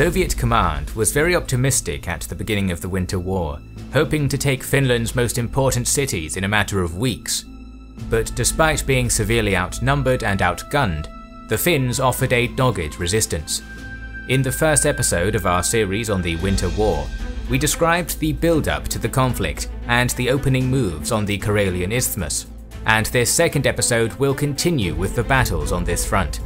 Soviet command was very optimistic at the beginning of the Winter War, hoping to take Finland's most important cities in a matter of weeks. But despite being severely outnumbered and outgunned, the Finns offered a dogged resistance. In the first episode of our series on the Winter War, we described the build-up to the conflict and the opening moves on the Karelian Isthmus, and this second episode will continue with the battles on this front.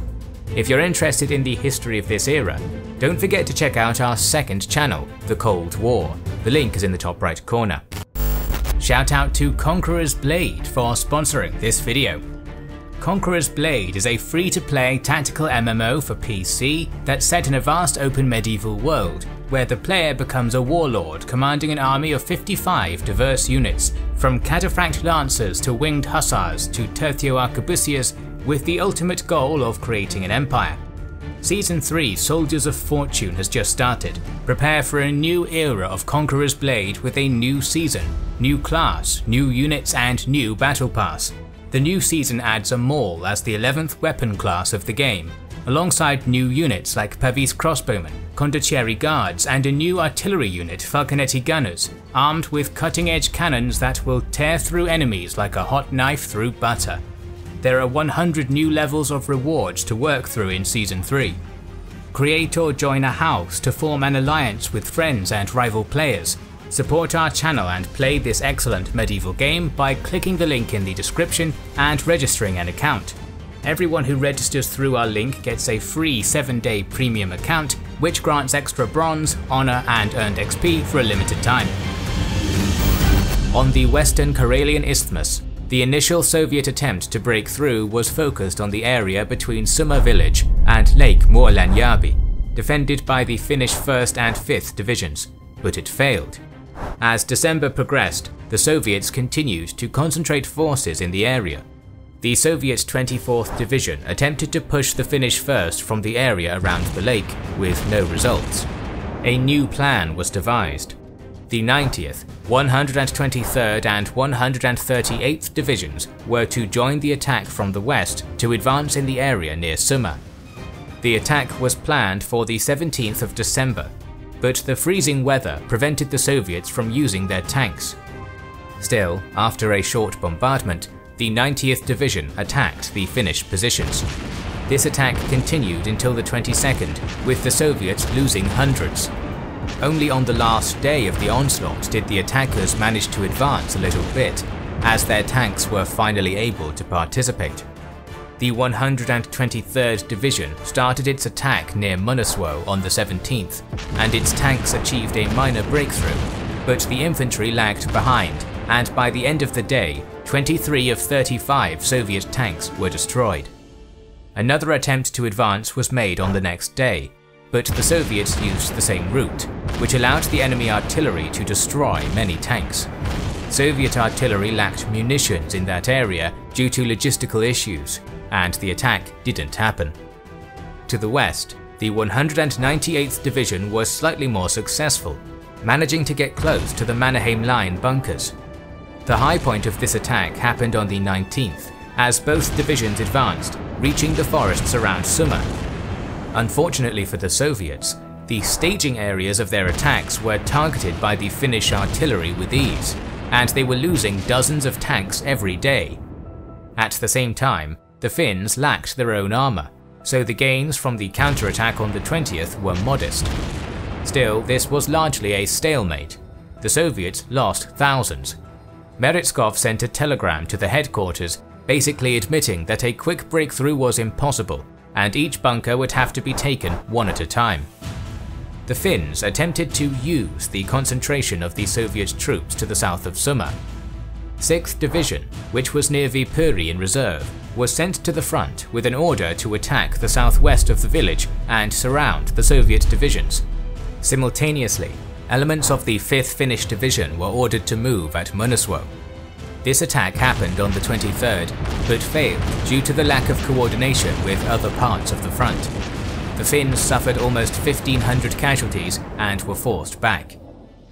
If you're interested in the history of this era, don't forget to check out our second channel, The Cold War. The link is in the top right corner. Shout out to Conqueror's Blade for sponsoring this video. Conqueror's Blade is a free-to-play tactical MMO for PC that's set in a vast open medieval world, where the player becomes a warlord commanding an army of 55 diverse units, from cataphract lancers to winged hussars to tertio arquebusiers, with the ultimate goal of creating an empire. Season 3 Soldiers of Fortune has just started. Prepare for a new era of Conqueror's Blade with a new season, new class, new units and new battle pass. The new season adds a maul as the 11th weapon class of the game, alongside new units like Pavis crossbowmen, Condottieri guards and a new artillery unit, Falconetti gunners, armed with cutting-edge cannons that will tear through enemies like a hot knife through butter. There are 100 new levels of rewards to work through in Season 3. Create or join a house to form an alliance with friends and rival players. Support our channel and play this excellent medieval game by clicking the link in the description and registering an account. Everyone who registers through our link gets a free 7-day premium account, which grants extra bronze, honor and earned XP for a limited time. On the Western Karelian Isthmus, the initial Soviet attempt to break through was focused on the area between Summa village and Lake Muolanjärvi, defended by the Finnish 1st and 5th divisions, but it failed. As December progressed, the Soviets continued to concentrate forces in the area. The Soviet 24th Division attempted to push the Finnish 1st from the area around the lake, with no results. A new plan was devised. The 90th, 123rd and 138th divisions were to join the attack from the west to advance in the area near Summa. The attack was planned for the 17th of December, but the freezing weather prevented the Soviets from using their tanks. Still, after a short bombardment, the 90th division attacked the Finnish positions. This attack continued until the 22nd, with the Soviets losing hundreds. Only on the last day of the onslaught did the attackers manage to advance a little bit, as their tanks were finally able to participate. The 123rd Division started its attack near Munasuo on the 17th, and its tanks achieved a minor breakthrough, but the infantry lagged behind, and by the end of the day, 23 of 35 Soviet tanks were destroyed. Another attempt to advance was made on the next day, but the Soviets used the same route, which allowed the enemy artillery to destroy many tanks. Soviet artillery lacked munitions in that area due to logistical issues, and the attack didn't happen. To the west, the 198th Division was slightly more successful, managing to get close to the Mannerheim Line bunkers. The high point of this attack happened on the 19th, as both divisions advanced, reaching the forests around Summa. Unfortunately for the Soviets, the staging areas of their attacks were targeted by the Finnish artillery with ease, and they were losing dozens of tanks every day. At the same time, the Finns lacked their own armour, so the gains from the counterattack on the 20th were modest. Still, this was largely a stalemate. The Soviets lost thousands. Meretskov sent a telegram to the headquarters, basically admitting that a quick breakthrough was impossible, and each bunker would have to be taken one at a time. The Finns attempted to use the concentration of the Soviet troops to the south of Summa. 6th Division, which was near Vipuri in reserve, was sent to the front with an order to attack the southwest of the village and surround the Soviet divisions. Simultaneously, elements of the 5th Finnish Division were ordered to move at Munasuo. This attack happened on the 23rd, but failed due to the lack of coordination with other parts of the front. The Finns suffered almost 1,500 casualties and were forced back.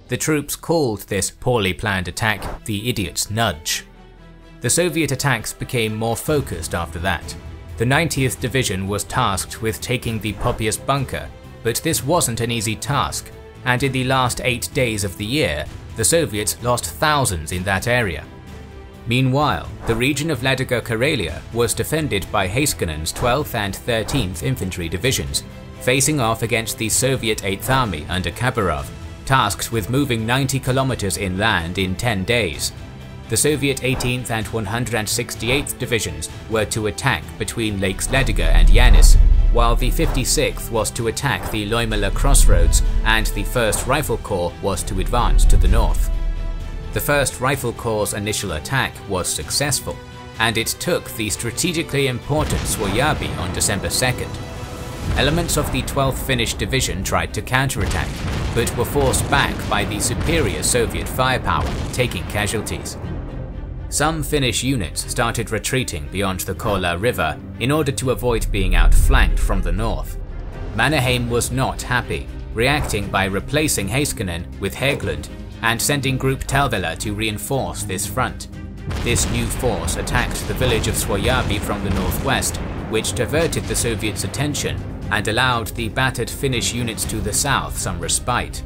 The troops called this poorly planned attack the Idiot's Nudge. The Soviet attacks became more focused after that. The 90th Division was tasked with taking the Poppius bunker, but this wasn't an easy task, and in the last 8 days of the year, the Soviets lost thousands in that area. Meanwhile, the region of Ladoga Karelia was defended by Heiskanen's 12th and 13th Infantry Divisions, facing off against the Soviet 8th Army under Khabarov, tasked with moving 90 kilometers inland in 10 days. The Soviet 18th and 168th Divisions were to attack between Lakes Ladoga and Yanis, while the 56th was to attack the Loimala Crossroads and the 1st Rifle Corps was to advance to the north. The 1st Rifle Corps' initial attack was successful, and it took the strategically important Suojärvi on December 2nd. Elements of the 12th Finnish Division tried to counterattack, but were forced back by the superior Soviet firepower, taking casualties. Some Finnish units started retreating beyond the Kollaa River in order to avoid being outflanked from the north. Mannerheim was not happy, reacting by replacing Heiskanen with Hägglund and sending Group Talvela to reinforce this front. This new force attacked the village of Suojärvi from the northwest, which diverted the Soviets' attention and allowed the battered Finnish units to the south some respite.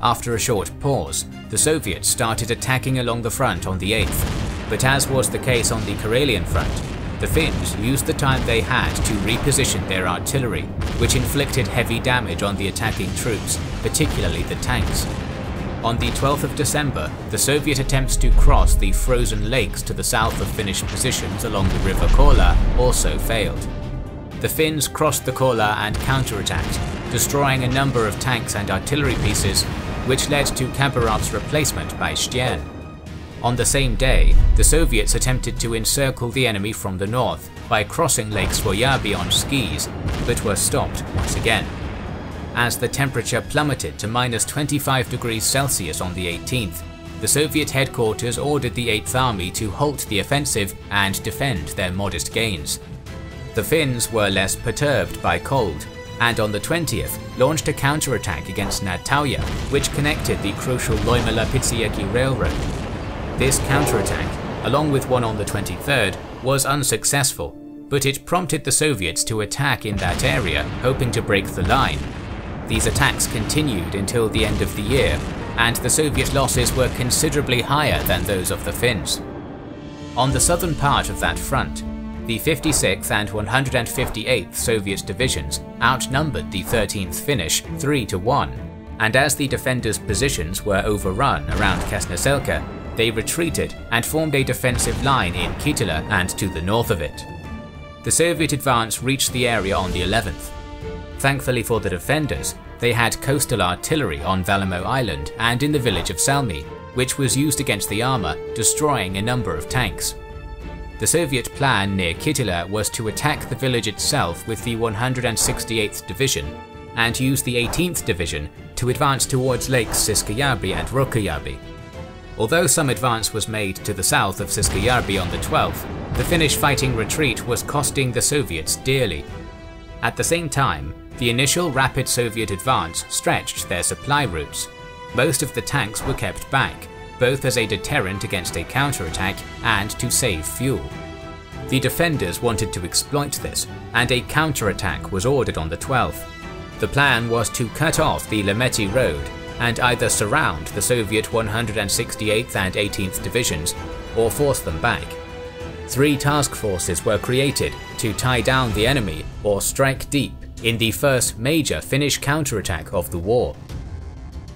After a short pause, the Soviets started attacking along the front on the 8th, but as was the case on the Karelian front, the Finns used the time they had to reposition their artillery, which inflicted heavy damage on the attacking troops, particularly the tanks. On the 12th of December, the Soviet attempts to cross the frozen lakes to the south of Finnish positions along the river Kollaa also failed. The Finns crossed the Kollaa and counterattacked, destroying a number of tanks and artillery pieces, which led to Khabarov's replacement by Shtern. On the same day, the Soviets attempted to encircle the enemy from the north by crossing Lake Suojärvi on skis, but were stopped once again. As the temperature plummeted to -25°C on the 18th, the Soviet headquarters ordered the 8th Army to halt the offensive and defend their modest gains. The Finns were less perturbed by cold, and on the 20th launched a counterattack against Natalja, which connected the crucial Loimala-Pitsimäki railroad. This counterattack, along with one on the 23rd, was unsuccessful, but it prompted the Soviets to attack in that area, hoping to break the line. These attacks continued until the end of the year, and the Soviet losses were considerably higher than those of the Finns. On the southern part of that front, the 56th and 158th Soviet divisions outnumbered the 13th Finnish 3-1, and as the defenders' positions were overrun around Käsnäselkä, they retreated and formed a defensive line in Kittilä and to the north of it. The Soviet advance reached the area on the 11th. Thankfully for the defenders, they had coastal artillery on Valamo Island and in the village of Salmi, which was used against the armor, destroying a number of tanks. The Soviet plan near Kittilä was to attack the village itself with the 168th Division and use the 18th Division to advance towards lakes Siskijärvi and Ruokajärvi. Although some advance was made to the south of Siskijärvi on the 12th, the Finnish fighting retreat was costing the Soviets dearly. At the same time, the initial rapid Soviet advance stretched their supply routes. Most of the tanks were kept back, both as a deterrent against a counterattack and to save fuel. The defenders wanted to exploit this, and a counterattack was ordered on the 12th. The plan was to cut off the Lemetti Road and either surround the Soviet 168th and 18th Divisions or force them back. 3 task forces were created to tie down the enemy or strike deep in the first major Finnish counterattack of the war.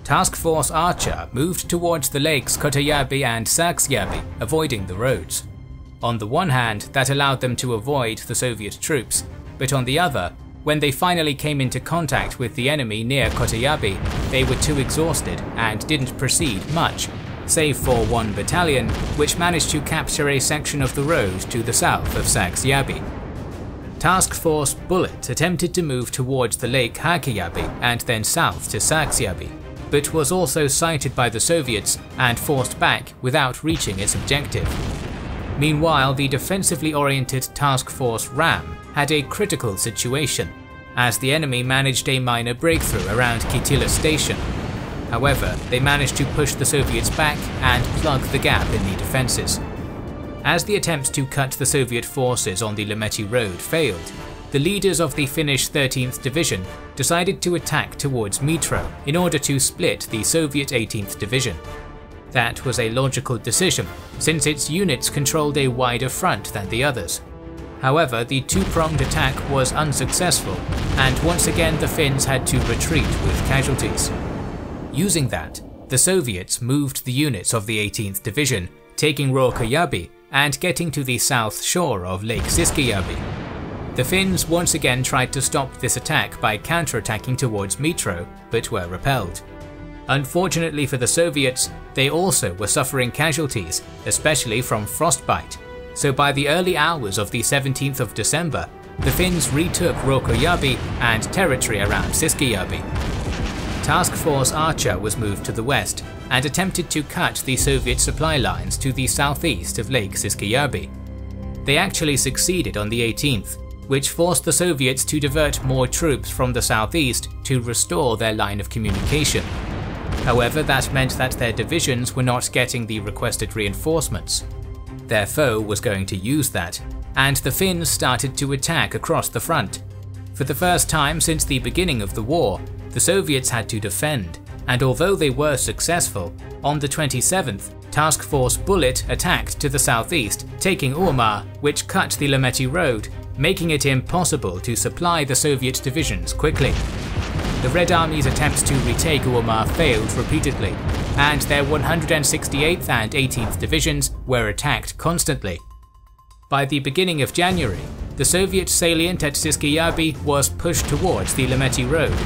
Task Force Archer moved towards the lakes Kotajärvi and Saksjärvi, avoiding the roads. On the one hand, that allowed them to avoid the Soviet troops, but on the other, when they finally came into contact with the enemy near Kotajärvi, they were too exhausted and didn't proceed much, save for one battalion, which managed to capture a section of the road to the south of Saksjärvi. Task Force Bullet attempted to move towards the lake Hakijärvi and then south to Saksjärvi, but was also sighted by the Soviets and forced back without reaching its objective. Meanwhile, the defensively oriented Task Force Ram had a critical situation, as the enemy managed a minor breakthrough around Kittilä Station. However, they managed to push the Soviets back and plug the gap in the defenses. As the attempts to cut the Soviet forces on the Lemetti Road failed, the leaders of the Finnish 13th Division decided to attack towards Mitro in order to split the Soviet 18th Division. That was a logical decision, since its units controlled a wider front than the others. However, the two-pronged attack was unsuccessful, and once again the Finns had to retreat with casualties. Using that, the Soviets moved the units of the 18th Division, taking Ruokajärvi and getting to the south shore of Lake Siskijärvi. The Finns once again tried to stop this attack by counterattacking towards Mitro, but were repelled. Unfortunately for the Soviets, they also were suffering casualties, especially from frostbite, so by the early hours of the 17th of December, the Finns retook Ruokajärvi and territory around Siskijärvi. Task Force Archer was moved to the west and attempted to cut the Soviet supply lines to the southeast of Lake Siskijärvi. They actually succeeded on the 18th, which forced the Soviets to divert more troops from the southeast to restore their line of communication. However, that meant that their divisions were not getting the requested reinforcements. Their foe was going to use that, and the Finns started to attack across the front. For the first time since the beginning of the war, the Soviets had to defend, and although they were successful, on the 27th, Task Force Bullet attacked to the southeast, taking Uomaa, which cut the Lemetti Road, making it impossible to supply the Soviet divisions quickly. The Red Army's attempts to retake Uomaa failed repeatedly, and their 168th and 18th Divisions were attacked constantly. By the beginning of January, the Soviet salient at Siskijärvi was pushed towards the Lemetti Road.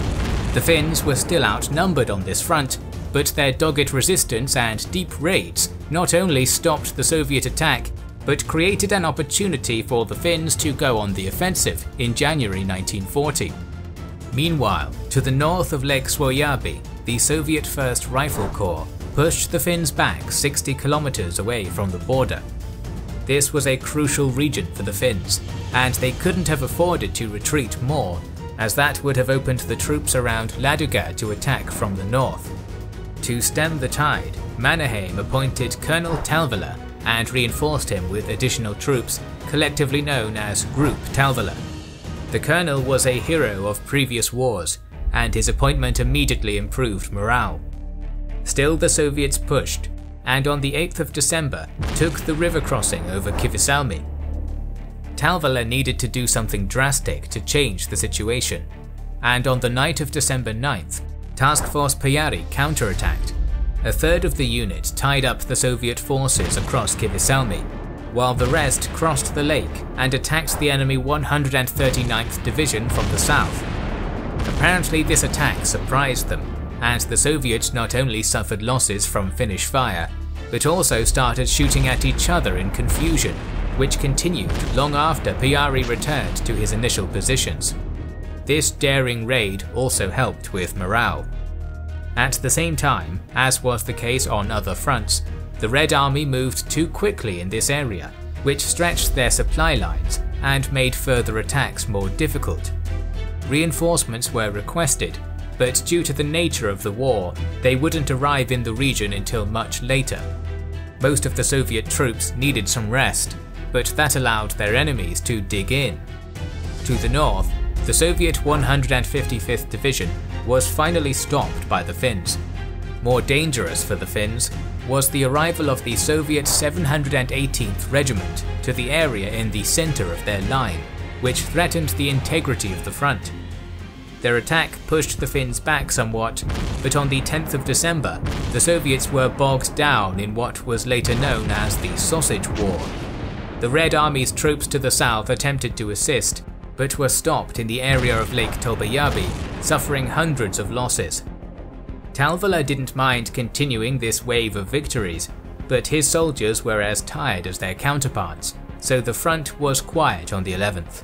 The Finns were still outnumbered on this front, but their dogged resistance and deep raids not only stopped the Soviet attack, but created an opportunity for the Finns to go on the offensive in January 1940. Meanwhile, to the north of Lake Suojärvi, the Soviet 1st Rifle Corps pushed the Finns back 60 kilometers away from the border. This was a crucial region for the Finns, and they couldn't have afforded to retreat more, as that would have opened the troops around Ladoga to attack from the north. To stem the tide, Mannerheim appointed Colonel Talvela and reinforced him with additional troops, collectively known as Group Talvela. The colonel was a hero of previous wars, and his appointment immediately improved morale. Still, the Soviets pushed, and on the 8th of December took the river crossing over Kivisalmi. Talvela needed to do something drastic to change the situation, and on the night of December 9th, Task Force Pajari counterattacked. A third of the unit tied up the Soviet forces across Kivisalmi, while the rest crossed the lake and attacked the enemy 139th Division from the south. Apparently this attack surprised them, and the Soviets not only suffered losses from Finnish fire, but also started shooting at each other in confusion, which continued long after Pajari returned to his initial positions. This daring raid also helped with morale. At the same time, as was the case on other fronts, the Red Army moved too quickly in this area, which stretched their supply lines and made further attacks more difficult. Reinforcements were requested, but due to the nature of the war, they wouldn't arrive in the region until much later. Most of the Soviet troops needed some rest, but that allowed their enemies to dig in. To the north, the Soviet 155th Division was finally stopped by the Finns. More dangerous for the Finns was the arrival of the Soviet 718th Regiment to the area in the center of their line, which threatened the integrity of the front. Their attack pushed the Finns back somewhat, but on the 10th of December, the Soviets were bogged down in what was later known as the Sausage War. The Red Army's troops to the south attempted to assist, but were stopped in the area of Lake Tolvajärvi, suffering hundreds of losses. Talvela didn't mind continuing this wave of victories, but his soldiers were as tired as their counterparts, so the front was quiet on the 11th.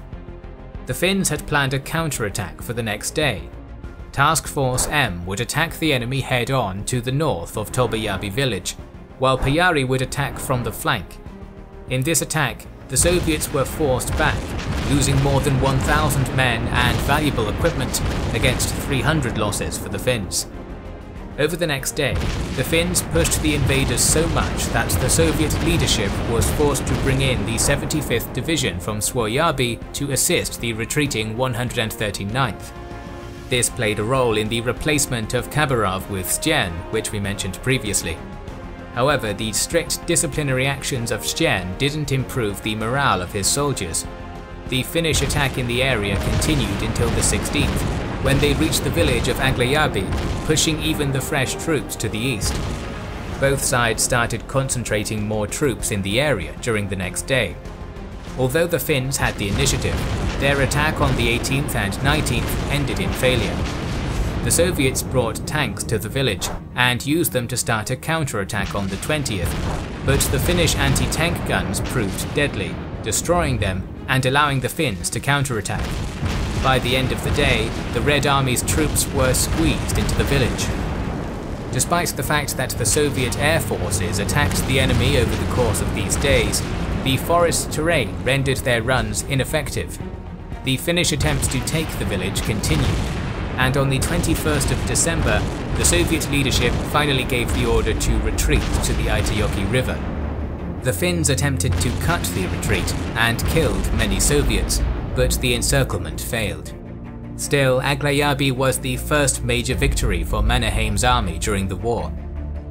The Finns had planned a counterattack for the next day. Task Force M would attack the enemy head-on to the north of Tolvajärvi village, while Pajari would attack from the flank. In this attack, the Soviets were forced back, losing more than 1,000 men and valuable equipment against 300 losses for the Finns. Over the next day, the Finns pushed the invaders so much that the Soviet leadership was forced to bring in the 75th Division from Suojärvi to assist the retreating 139th. This played a role in the replacement of Khabarov with Shtern, which we mentioned previously. However, the strict disciplinary actions of Shtern didn't improve the morale of his soldiers. The Finnish attack in the area continued until the 16th, when they reached the village of Aglajabi, pushing even the fresh troops to the east. Both sides started concentrating more troops in the area during the next day. Although the Finns had the initiative, their attack on the 18th and 19th ended in failure. The Soviets brought tanks to the village and used them to start a counterattack on the 20th, but the Finnish anti-tank guns proved deadly, destroying them and allowing the Finns to counterattack. By the end of the day, the Red Army's troops were squeezed into the village. Despite the fact that the Soviet air forces attacked the enemy over the course of these days, the forest terrain rendered their runs ineffective. The Finnish attempts to take the village continued, and on the 21st of December, the Soviet leadership finally gave the order to retreat to the Aitajoki River. The Finns attempted to cut the retreat and killed many Soviets, but the encirclement failed. Still, Aglajabi was the first major victory for Mannerheim's army during the war.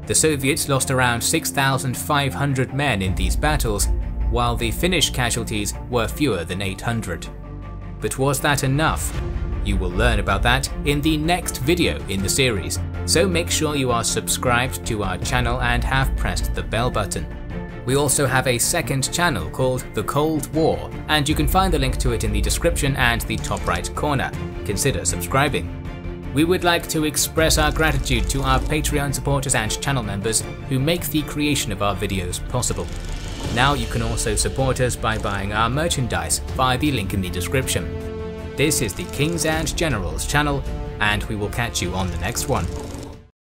The Soviets lost around 6,500 men in these battles, while the Finnish casualties were fewer than 800. But was that enough? You will learn about that in the next video in the series, so make sure you are subscribed to our channel and have pressed the bell button. We also have a second channel called The Cold War, and you can find the link to it in the description and the top right corner. Consider subscribing. We would like to express our gratitude to our Patreon supporters and channel members who make the creation of our videos possible. Now you can also support us by buying our merchandise via the link in the description. This is the Kings and Generals channel, and we will catch you on the next one.